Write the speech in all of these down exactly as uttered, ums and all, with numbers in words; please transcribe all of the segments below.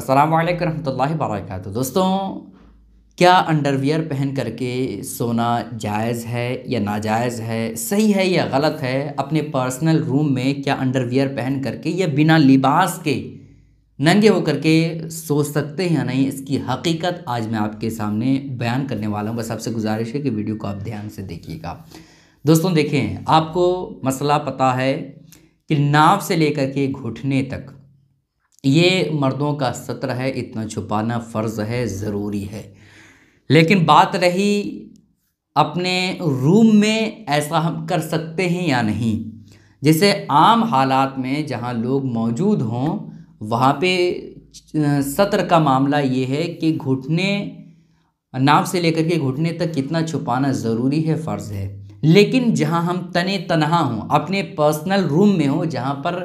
अस्सलामु अलैकुम रहमतुल्लाहि वबरकातुहू। दोस्तों, क्या अंडरवियर पहन करके सोना जायज़ है या नाजायज़ है, सही है या गलत है? अपने पर्सनल रूम में क्या अंडरवियर पहन करके या बिना लिबास के नंगे होकर के सो सकते हैं या नहीं, इसकी हकीकत आज मैं आपके सामने बयान करने वाला हूँ। बस आपसे गुजारिश है कि वीडियो को आप ध्यान से देखिएगा। दोस्तों देखें, आपको मसला पता है कि नाव से लेकर के घुटने तक ये मर्दों का सत्र है, इतना छुपाना फ़र्ज़ है, ज़रूरी है। लेकिन बात रही अपने रूम में ऐसा हम कर सकते हैं या नहीं। जैसे आम हालात में जहां लोग मौजूद हों, वहां पे सत्र का मामला ये है कि घुटने, नाव से लेकर के घुटने तक कितना छुपाना ज़रूरी है, फ़र्ज़ है। लेकिन जहां हम तने तनहा हों, अपने पर्सनल रूम में हों, जहां पर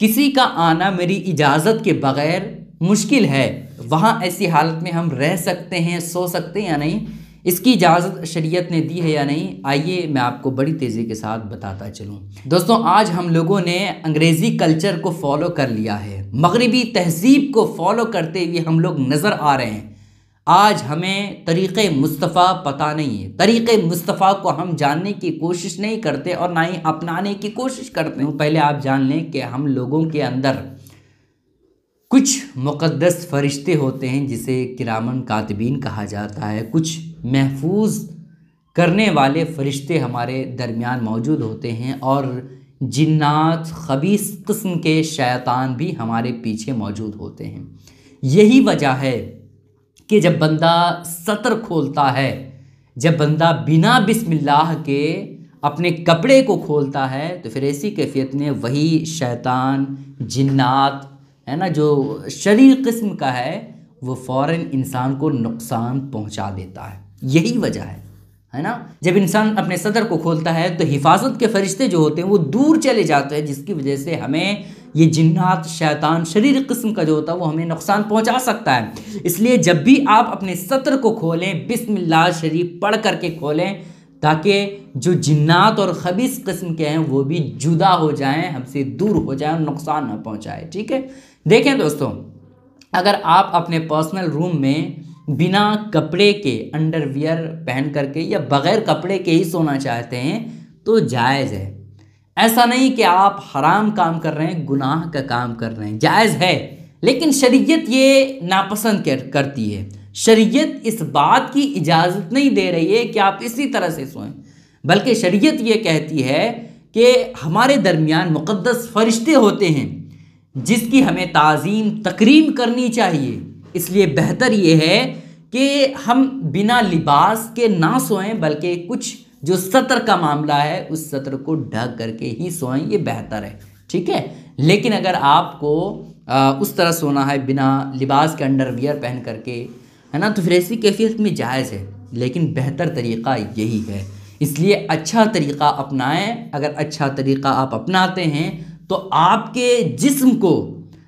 किसी का आना मेरी इजाज़त के बग़ैर मुश्किल है, वहाँ ऐसी हालत में हम रह सकते हैं, सो सकते हैं या नहीं, इसकी इजाज़त शरीयत ने दी है या नहीं, आइए मैं आपको बड़ी तेज़ी के साथ बताता चलूँ। दोस्तों, आज हम लोगों ने अंग्रेज़ी कल्चर को फॉलो कर लिया है, मगरिबी तहजीब को फॉलो करते हुए हम लोग नज़र आ रहे हैं। आज हमें तरीक़े मुस्तफ़ा पता नहीं है, तरीक़े मुस्तफ़ा को हम जानने की कोशिश नहीं करते और ना ही अपनाने की कोशिश करते हैं। पहले आप जान लें कि हम लोगों के अंदर कुछ मुक़द्दस फरिश्ते होते हैं जिसे किरामन कातिबीन कहा जाता है, कुछ महफूज करने वाले फरिश्ते हमारे दरमियान मौजूद होते हैं और जिन्नात, खबीस किस्म के शैतान भी हमारे पीछे मौजूद होते हैं। यही वजह है कि जब बंदा सतर खोलता है, जब बंदा बिना बिस्मिल्लाह के अपने कपड़े को खोलता है, तो फिर ऐसी कैफियत में वही शैतान, जिन्नात है ना, जो शरीर किस्म का है, वो फ़ौरन इंसान को नुकसान पहुंचा देता है। यही वजह है है ना, जब इंसान अपने सदर को खोलता है तो हिफाजत के फरिश्ते जो होते हैं वो दूर चले जाते हैं, जिसकी वजह से हमें ये जिन्नात, शैतान, शरीर किस्म का जो होता है वो हमें नुकसान पहुंचा सकता है। इसलिए जब भी आप अपने सदर को खोलें, बिस्मिल्लाह शरीफ पढ़ करके खोलें, ताकि जो जिन्नात और खबीस किस्म के हैं वो भी जुदा हो जाएं, हमसे दूर हो जाएं और नुकसान ना पहुंचाएं। ठीक है। देखें दोस्तों, अगर आप अपने पर्सनल रूम में बिना कपड़े के, अंडरवियर पहन करके या बग़ैर कपड़े के ही सोना चाहते हैं तो जायज़ है। ऐसा नहीं कि आप हराम काम कर रहे हैं, गुनाह का काम कर रहे हैं, जायज़ है। लेकिन शरीयत ये नापसंद करती है। शरीयत इस बात की इजाज़त नहीं दे रही है कि आप इसी तरह से सोएं, बल्कि शरीयत ये कहती है कि हमारे दरमियान मुक़द्दस फरिश्ते होते हैं जिसकी हमें ताज़ीम, तकरीम करनी चाहिए। इसलिए बेहतर ये है कि हम बिना लिबास के ना सोएं, बल्कि कुछ जो सतर का मामला है उस सतर को ढक करके ही सोएं, ये बेहतर है। ठीक है। लेकिन अगर आपको आ, उस तरह सोना है बिना लिबास के, अंडरवियर पहन करके, है ना, तो फिर ऐसी कैफियत में जायज़ है। लेकिन बेहतर तरीक़ा यही है। इसलिए अच्छा तरीक़ा अपनाएं। अगर अच्छा तरीक़ा आप अपनाते हैं तो आपके जिस्म को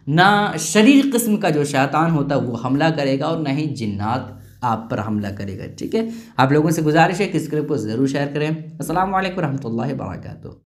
ना शरीर किस्म का जो शैतान होता है वो हमला करेगा और ना ही जिन्नात आप पर हमला करेगा। ठीक है। आप लोगों से गुजारिश है कि इस क्लिप को ज़रूर शेयर करें। अस्सलामु अलैकुम रहमतुल्लाहि व बरकातुहू।